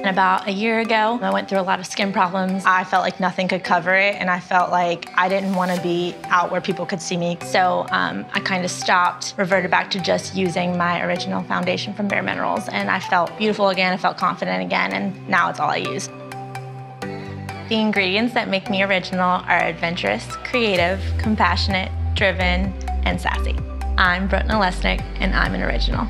And about a year ago, I went through a lot of skin problems. I felt like nothing could cover it, and I felt like I didn't want to be out where people could see me. So I kind of stopped, reverted back to just using my original foundation from bareMinerals, and I felt beautiful again, I felt confident again, and now it's all I use. The ingredients that make me original are adventurous, creative, compassionate, driven, and sassy. I'm Brooke Nalesnik, and I'm an original.